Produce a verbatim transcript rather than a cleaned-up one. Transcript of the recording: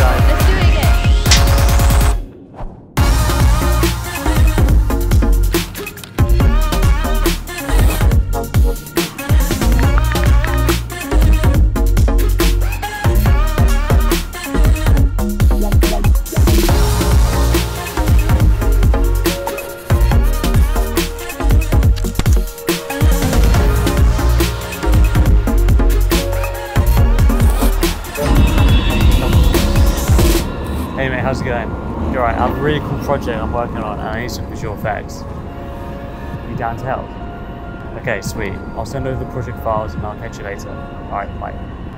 guys. Let's do it again. Hey mate, how's it going? You alright? I have a really cool project I'm working on and I need some visual effects. You down to help? Okay, sweet. I'll send over the project files and I'll catch you later. Alright, bye.